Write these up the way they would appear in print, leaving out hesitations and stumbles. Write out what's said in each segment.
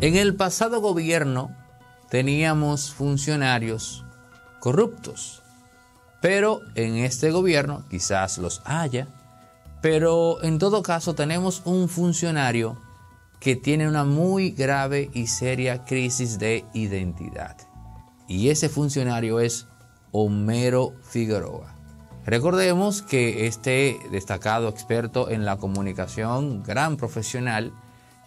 En el pasado gobierno teníamos funcionarios corruptos, pero en este gobierno quizás los haya, pero en todo caso tenemos un funcionario que tiene una muy grave y seria crisis de identidad. Y ese funcionario es Homero Figueroa. Recordemos que este destacado experto en la comunicación, gran profesional,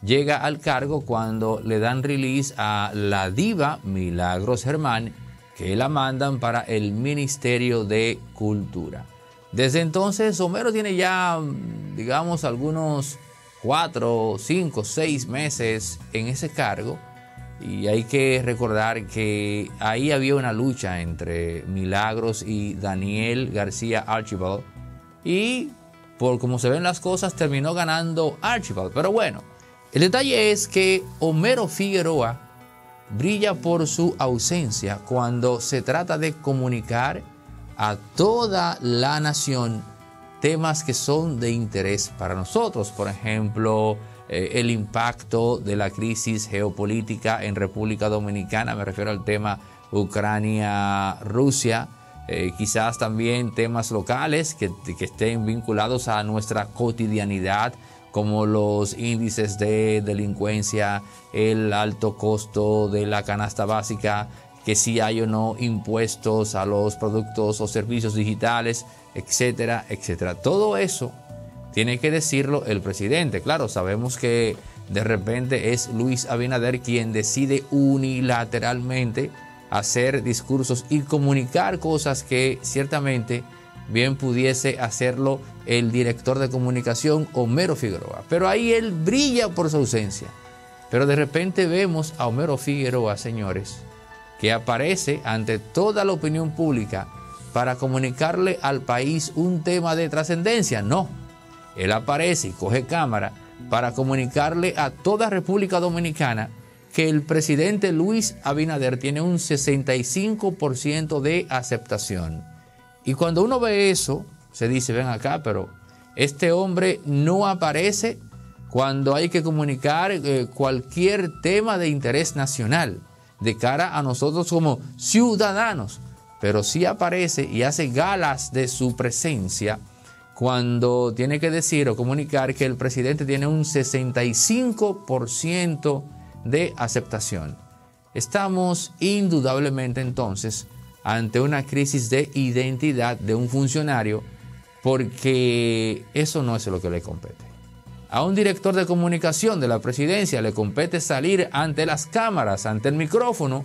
llega al cargo cuando le dan release a la diva Milagros Germán, que la mandan para el Ministerio de Cultura. Desde entonces, Homero tiene ya, digamos, algunos 4, 5, 6 meses en ese cargo, y hay que recordar que ahí había una lucha entre Milagros y Daniel García Archibald, y por como se ven las cosas terminó ganando Archibald. Pero bueno, el detalle es que Homero Figueroa brilla por su ausencia cuando se trata de comunicar a toda la nación temas que son de interés para nosotros. Por ejemplo, el impacto de la crisis geopolítica en República Dominicana, me refiero al tema Ucrania-Rusia, quizás también temas locales que estén vinculados a nuestra cotidianidad, como los índices de delincuencia, el alto costo de la canasta básica, que si hay o no impuestos a los productos o servicios digitales, etcétera, etcétera. Todo eso tiene que decirlo el presidente. Claro, sabemos que de repente es Luis Abinader quien decide unilateralmente hacer discursos y comunicar cosas que ciertamente bien pudiese hacerlo el director de comunicación Homero Figueroa. Pero ahí él brilla por su ausencia. Pero de repente vemos a Homero Figueroa, señores, que aparece ante toda la opinión pública para comunicarle al país un tema de trascendencia. No, él aparece y coge cámara para comunicarle a toda República Dominicana que el presidente Luis Abinader tiene un 65% de aceptación. Y cuando uno ve eso, se dice, ven acá, pero este hombre no aparece cuando hay que comunicar cualquier tema de interés nacional de cara a nosotros como ciudadanos, pero sí aparece y hace galas de su presencia cuando tiene que decir o comunicar que el presidente tiene un 65% de aceptación. Estamos indudablemente entonces ante una crisis de identidad de un funcionario, porque eso no es lo que le compete. A un director de comunicación de la presidencia le compete salir ante las cámaras, ante el micrófono,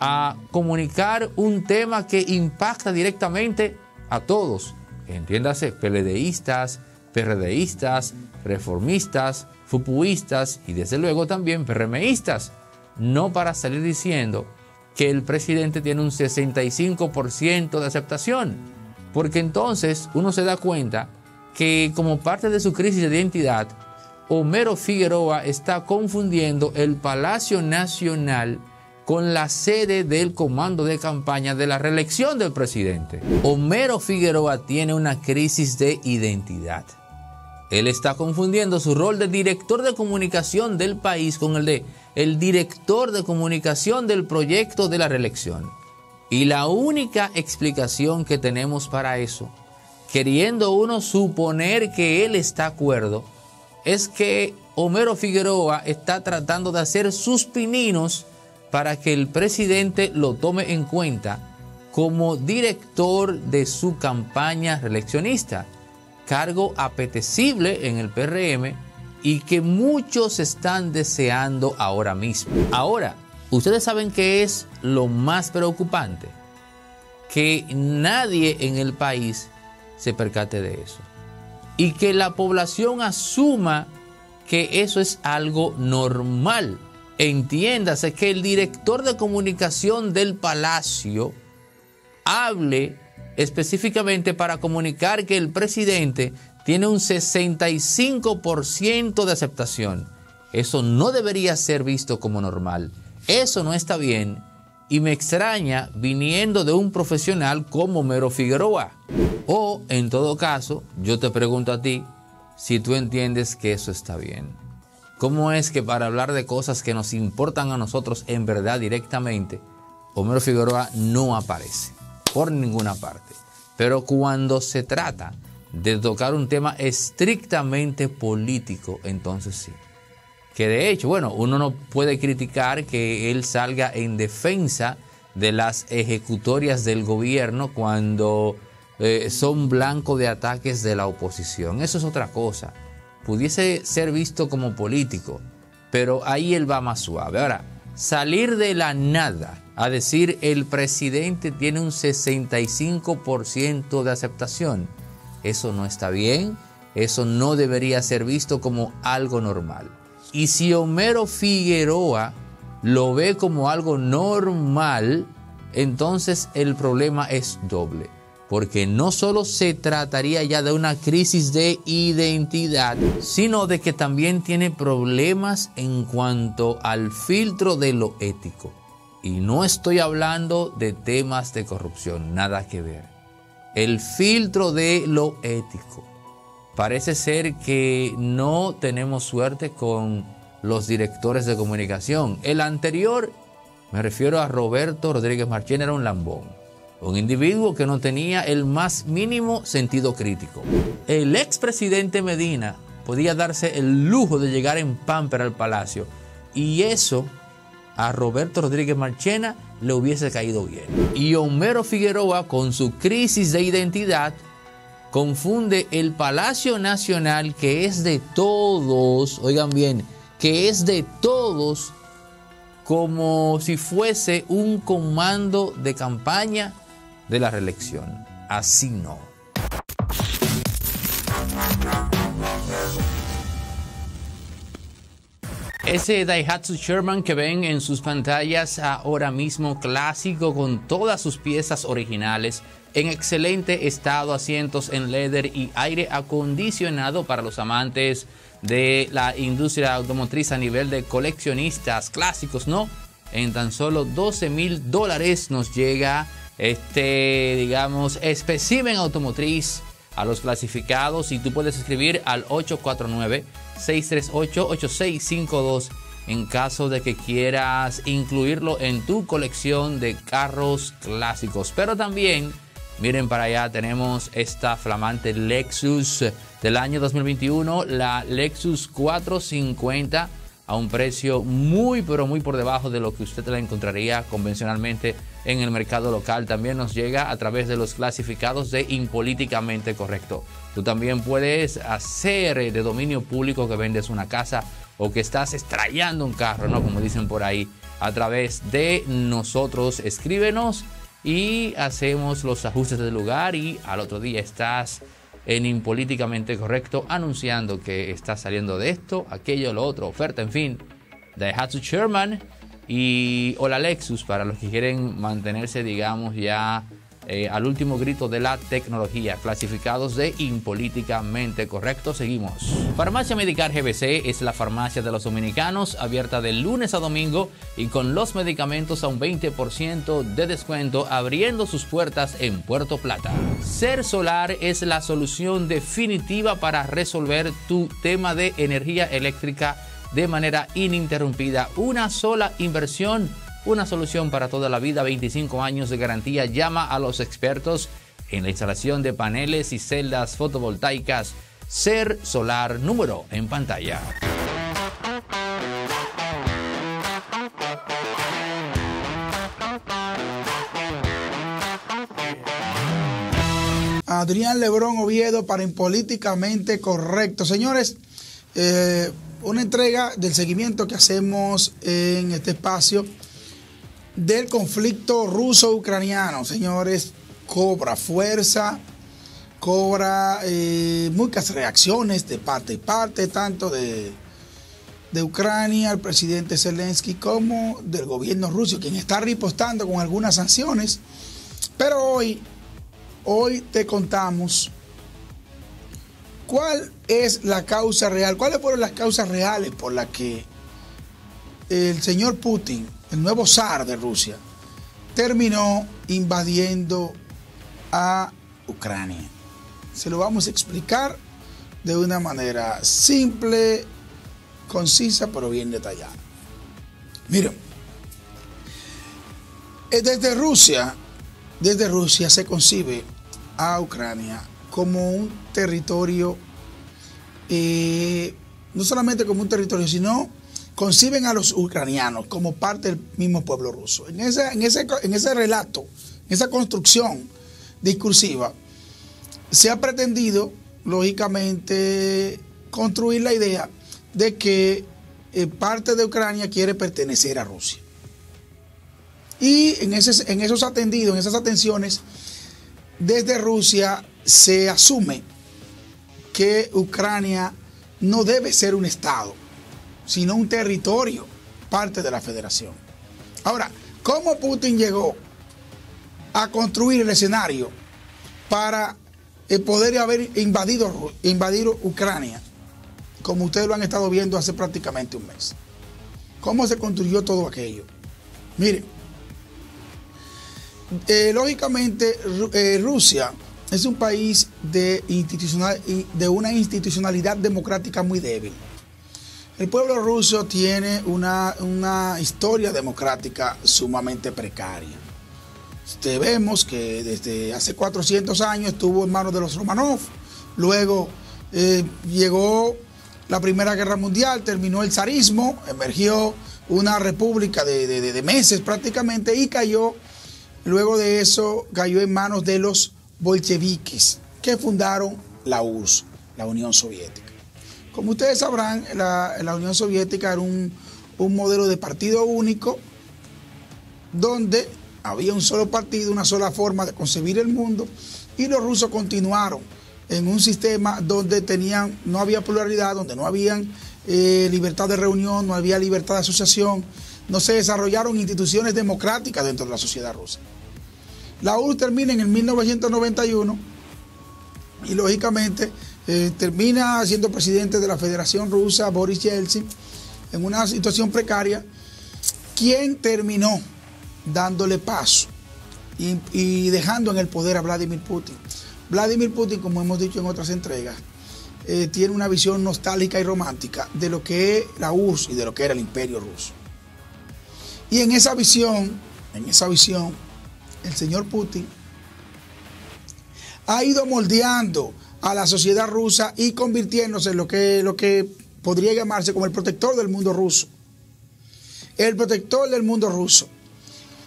a comunicar un tema que impacta directamente a todos. Entiéndase, PLDistas, PRDistas, reformistas, fupuistas y desde luego también PRMistas. No para salir diciendo que el presidente tiene un 65% de aceptación, porque entonces uno se da cuenta que como parte de su crisis de identidad, Homero Figueroa está confundiendo el Palacio Nacional con la sede del comando de campaña de la reelección del presidente. Homero Figueroa tiene una crisis de identidad. Él está confundiendo su rol de director de comunicación del país con el de el director de comunicación del proyecto de la reelección. Y la única explicación que tenemos para eso, queriendo uno suponer que él está de acuerdo, es que Homero Figueroa está tratando de hacer sus pininos para que el presidente lo tome en cuenta como director de su campaña reeleccionista, cargo apetecible en el PRM y que muchos están deseando ahora mismo. Ahora, ustedes saben qué es lo más preocupante, que nadie en el país se percate de eso y que la población asuma que eso es algo normal. Entiéndase que el director de comunicación del Palacio hable específicamente para comunicar que el presidente tiene un 65% de aceptación. Eso no debería ser visto como normal. Eso no está bien y me extraña viniendo de un profesional como Homero Figueroa. O, en todo caso, yo te pregunto a ti si tú entiendes que eso está bien. ¿Cómo es que para hablar de cosas que nos importan a nosotros en verdad directamente, Homero Figueroa no aparece por ninguna parte? Pero cuando se trata de tocar un tema estrictamente político, entonces sí. Que de hecho, bueno, uno no puede criticar que él salga en defensa de las ejecutorias del gobierno cuando son blanco de ataques de la oposición. Eso es otra cosa. Pudiese ser visto como político, pero ahí él va más suave. Ahora, salir de la nada a decir el presidente tiene un 65% de aceptación, eso no está bien, eso no debería ser visto como algo normal. Y si Homero Figueroa lo ve como algo normal, entonces el problema es doble, porque no solo se trataría ya de una crisis de identidad, sino de que también tiene problemas en cuanto al filtro de lo ético. Y no estoy hablando de temas de corrupción, nada que ver. El filtro de lo ético. Parece ser que no tenemos suerte con los directores de comunicación. El anterior, me refiero a Roberto Rodríguez Marchena, era un lambón. Un individuo que no tenía el más mínimo sentido crítico. El expresidente Medina podía darse el lujo de llegar en pamper al Palacio. Y eso a Roberto Rodríguez Marchena le hubiese caído bien. Y Homero Figueroa, con su crisis de identidad, confunde el Palacio Nacional, que es de todos, oigan bien, que es de todos, como si fuese un comando de campaña de la reelección. Así no. Ese Daihatsu Sherman que ven en sus pantallas ahora mismo, clásico con todas sus piezas originales, en excelente estado, asientos en leather y aire acondicionado para los amantes de la industria automotriz a nivel de coleccionistas, clásicos, ¿no? En tan solo $12,000 nos llega este, digamos, espécimen automotriz a los clasificados, y tú puedes escribir al 849-638-8652 en caso de que quieras incluirlo en tu colección de carros clásicos. Pero también, miren para allá, tenemos esta flamante Lexus del año 2021, la Lexus 450, a un precio muy, pero muy por debajo de lo que usted la encontraría convencionalmente en el mercado local. También nos llega a través de los clasificados de Impolíticamente Correcto. Tú también puedes hacer de dominio público que vendes una casa o que estás estrellando un carro, ¿no? Como dicen por ahí, a través de nosotros. Escríbenos y hacemos los ajustes del lugar, y al otro día estás en Impolíticamente Correcto anunciando que está saliendo de esto, aquello, lo otro, oferta, en fin. Daihatsu Sherman y Hola Lexus para los que quieren mantenerse, digamos, ya al último grito de la tecnología. Clasificados de Impolíticamente Correcto. Seguimos. Farmacia Medical GBC es la farmacia de los dominicanos, abierta de lunes a domingo y con los medicamentos a un 20% de descuento, abriendo sus puertas en Puerto Plata. Ser Solar es la solución definitiva para resolver tu tema de energía eléctrica de manera ininterrumpida. Una sola inversión, una solución para toda la vida, 25 años de garantía. Llama a los expertos en la instalación de paneles y celdas fotovoltaicas. Ser Solar, número en pantalla. Adrián Lebrón Oviedo para Impolíticamente Correcto. Señores, una entrega del seguimiento que hacemos en este espacio del conflicto ruso-ucraniano, señores, cobra fuerza, cobra muchas reacciones de parte y parte, tanto de Ucrania, el presidente Zelensky, como del gobierno ruso, quien está ripostando con algunas sanciones. Pero hoy te contamos cuál es la causa real, cuáles fueron las causas reales por las que el señor Putin, el nuevo zar de Rusia, terminó invadiendo a Ucrania. Se lo vamos a explicar de una manera simple, concisa pero bien detallada. Miren, desde Rusia se concibe a Ucrania como un territorio, no solamente como un territorio, sino conciben a los ucranianos como parte del mismo pueblo ruso. En ese relato, en esa construcción discursiva, se ha pretendido, lógicamente, construir la idea de que parte de Ucrania quiere pertenecer a Rusia. Y en esas atenciones, desde Rusia se asume que Ucrania no debe ser un estado, sino un territorio, parte de la federación. Ahora, ¿cómo Putin llegó a construir el escenario para poder haber invadido Ucrania, como ustedes lo han estado viendo hace prácticamente un mes? ¿Cómo se construyó todo aquello? Miren, lógicamente Rusia es un país de una institucionalidad democrática muy débil. El pueblo ruso tiene una historia democrática sumamente precaria. Vemos que desde hace 400 años estuvo en manos de los Romanov, luego llegó la Primera Guerra Mundial, terminó el zarismo, emergió una república de meses prácticamente y cayó, luego de eso cayó en manos de los bolcheviques que fundaron la URSS, la Unión Soviética. Como ustedes sabrán, la Unión Soviética era un modelo de partido único donde había un solo partido, una sola forma de concebir el mundo, y los rusos continuaron en un sistema donde no había pluralidad, donde no había libertad de reunión, no había libertad de asociación, no se desarrollaron instituciones democráticas dentro de la sociedad rusa. La URSS termina en el 1991 y lógicamente termina siendo presidente de la Federación Rusa Boris Yeltsin, en una situación precaria, quien terminó dándole paso y dejando en el poder a Vladimir Putin. Vladimir Putin, como hemos dicho en otras entregas, tiene una visión nostálgica y romántica de lo que es la URSS y de lo que era el Imperio Ruso. Y en esa visión, el señor Putin ha ido moldeando a la sociedad rusa y convirtiéndose en lo que podría llamarse como el protector del mundo ruso. El protector del mundo ruso.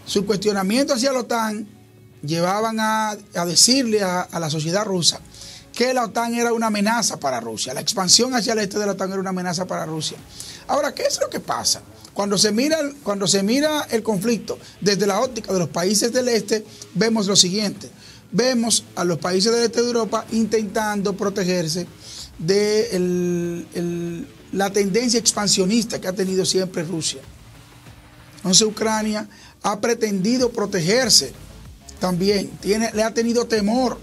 Su cuestionamiento hacia la OTAN llevaban a decirle a la sociedad rusa que la OTAN era una amenaza para Rusia. La expansión hacia el este de la OTAN era una amenaza para Rusia. Ahora, ¿qué es lo que pasa? Cuando se mira el conflicto desde la óptica de los países del este, vemos lo siguiente. Vemos a los países del este de Europa intentando protegerse de la tendencia expansionista que ha tenido siempre Rusia. Entonces Ucrania ha pretendido protegerse también, le ha tenido temor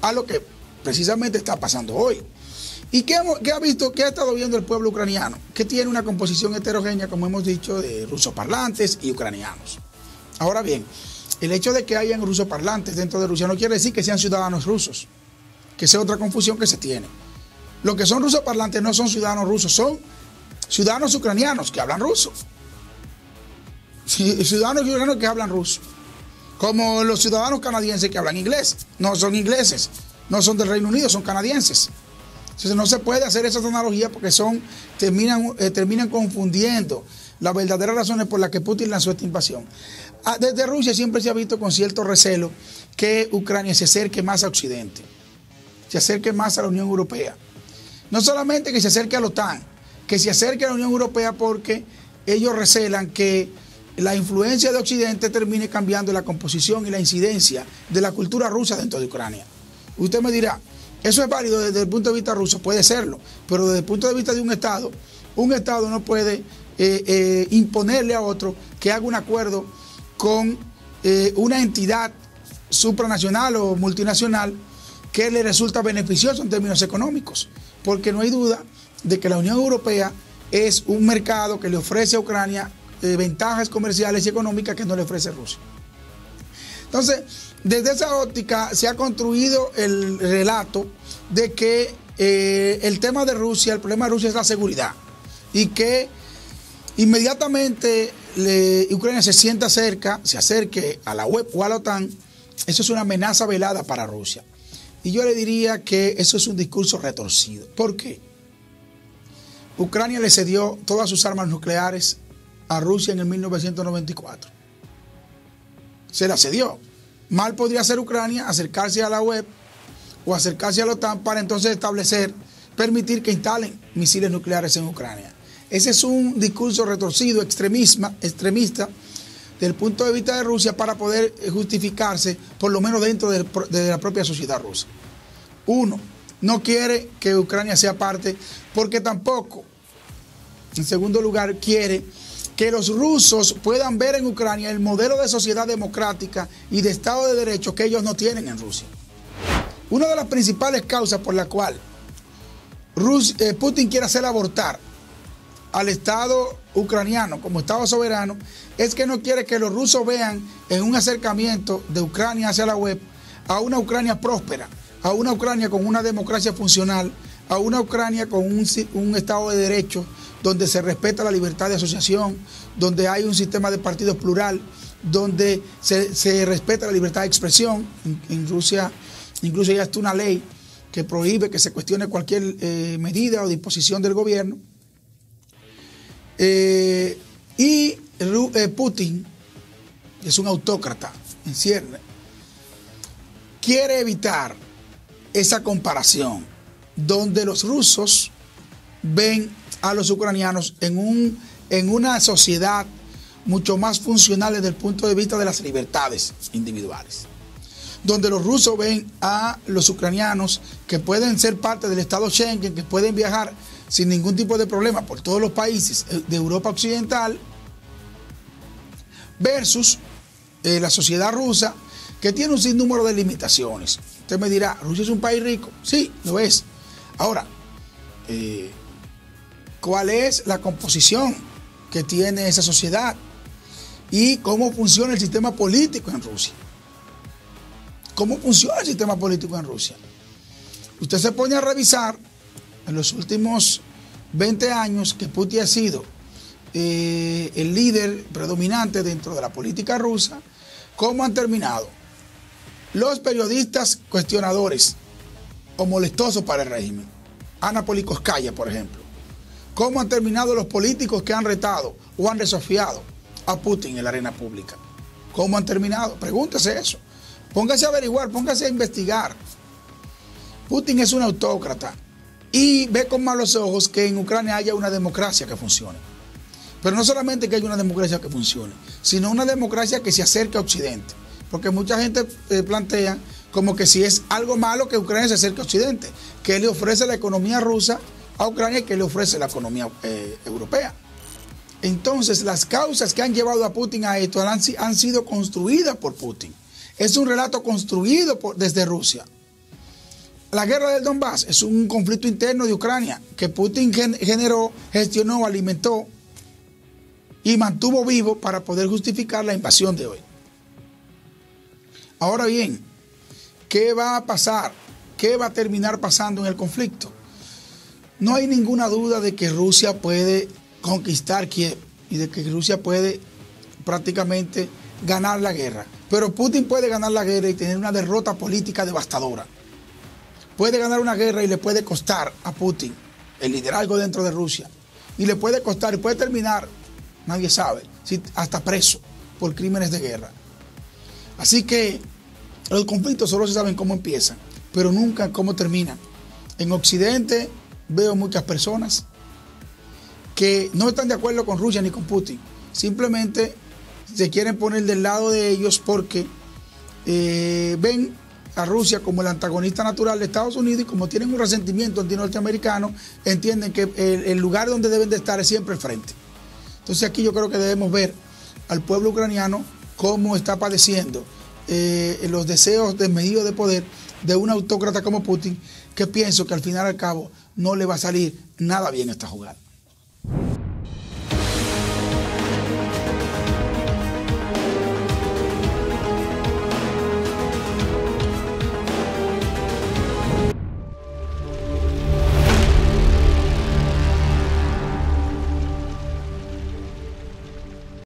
a lo que precisamente está pasando hoy. ¿Y qué ha estado viendo el pueblo ucraniano? Que tiene una composición heterogénea, como hemos dicho, de rusoparlantes y ucranianos. Ahora bien, el hecho de que hayan rusoparlantes dentro de Rusia no quiere decir que sean ciudadanos rusos, que sea otra confusión que se tiene. Los que son rusoparlantes no son ciudadanos rusos, son ciudadanos ucranianos que hablan ruso. Ciudadanos ucranianos que hablan ruso. Como los ciudadanos canadienses que hablan inglés. No son ingleses, no son del Reino Unido, son canadienses. Entonces no se puede hacer esa analogía porque terminan confundiendo las verdaderas razones por las que Putin lanzó esta invasión. Desde Rusia siempre se ha visto con cierto recelo que Ucrania se acerque más a Occidente, se acerque más a la Unión Europea. No solamente que se acerque a la OTAN, que se acerque a la Unión Europea, porque ellos recelan que la influencia de Occidente termine cambiando la composición y la incidencia de la cultura rusa dentro de Ucrania. Usted me dirá, eso es válido desde el punto de vista ruso, puede serlo, pero desde el punto de vista de un Estado no puede imponerle a otro que haga un acuerdo con una entidad supranacional o multinacional que le resulta beneficioso en términos económicos, porque no hay duda de que la Unión Europea es un mercado que le ofrece a Ucrania ventajas comerciales y económicas que no le ofrece Rusia. Entonces, desde esa óptica se ha construido el relato de que el problema de Rusia es la seguridad. y que inmediatamente Ucrania se acerque a la web o a la OTAN. Eso es una amenaza velada para Rusia. Y yo le diría que eso es un discurso retorcido. ¿Por qué? Ucrania le cedió todas sus armas nucleares a Rusia en el 1994. Se la cedió. Mal podría ser Ucrania acercarse a la web o acercarse a la OTAN para entonces permitir que instalen misiles nucleares en Ucrania. Ese es un discurso retorcido, extremista, desde el punto de vista de Rusia, para poder justificarse, por lo menos dentro de la propia sociedad rusa. Uno, no quiere que Ucrania sea parte, porque tampoco, en segundo lugar, quiere que los rusos puedan ver en Ucrania el modelo de sociedad democrática y de Estado de Derecho que ellos no tienen en Rusia. Una de las principales causas por la cual Putin quiere hacer abortar al Estado ucraniano como Estado soberano es que no quiere que los rusos vean en un acercamiento de Ucrania hacia la web a una Ucrania próspera, a una Ucrania con una democracia funcional, a una Ucrania con un Estado de Derecho donde se respeta la libertad de asociación, donde hay un sistema de partidos plural, donde se respeta la libertad de expresión. En Rusia incluso ya está una ley que prohíbe que se cuestione cualquier medida o disposición del gobierno. Y Putin es un autócrata en ciernes, quiere evitar esa comparación donde los rusos ven a los ucranianos en una sociedad mucho más funcional desde el punto de vista de las libertades individuales, donde los rusos ven a los ucranianos que pueden ser parte del Estado Schengen, que pueden viajar sin ningún tipo de problema por todos los países de Europa Occidental, versus la sociedad rusa, que tiene un sinnúmero de limitaciones. Usted me dirá, ¿Rusia es un país rico? Sí, lo es. Ahora, ¿cuál es la composición que tiene esa sociedad? ¿Y cómo funciona el sistema político en Rusia? ¿Cómo funciona el sistema político en Rusia? Usted se pone a revisar en los últimos 20 años que Putin ha sido el líder predominante dentro de la política rusa, cómo han terminado los periodistas cuestionadores o molestosos para el régimen. Ana Politkovskaya, por ejemplo. Cómo han terminado los políticos que han retado o han desafiado a Putin en la arena pública. ¿Cómo han terminado? Pregúntese eso. Póngase a averiguar, póngase a investigar. Putin es un autócrata y ve con malos ojos que en Ucrania haya una democracia que funcione. Pero no solamente que haya una democracia que funcione, sino una democracia que se acerque a Occidente. Porque mucha gente plantea como que si es algo malo que Ucrania se acerque a Occidente, que le ofrece la economía rusa a Ucrania y que le ofrece la economía europea. Entonces, las causas que han llevado a Putin a esto han sido construidas por Putin. Es un relato construido desde Rusia. La guerra del Donbass es un conflicto interno de Ucrania que Putin generó, gestionó, alimentó y mantuvo vivo para poder justificar la invasión de hoy. Ahora bien, ¿qué va a pasar? ¿Qué va a terminar pasando en el conflicto? No hay ninguna duda de que Rusia puede conquistar Kiev y de que Rusia puede prácticamente ganar la guerra. Pero Putin puede ganar la guerra y tener una derrota política devastadora. Puede ganar una guerra y le puede costar a Putin el liderazgo dentro de Rusia. Y le puede costar, y puede terminar, nadie sabe, hasta preso por crímenes de guerra. Así que los conflictos solo se saben cómo empiezan, pero nunca cómo terminan. En Occidente veo muchas personas que no están de acuerdo con Rusia ni con Putin. Simplemente se quieren poner del lado de ellos porque ven a Rusia como el antagonista natural de Estados Unidos, y como tienen un resentimiento antinorteamericano, entienden que el lugar donde deben de estar es siempre el frente. Entonces aquí yo creo que debemos ver al pueblo ucraniano cómo está padeciendo los deseos desmedidos de poder de un autócrata como Putin, que pienso que al final y al cabo no le va a salir nada bien esta jugada.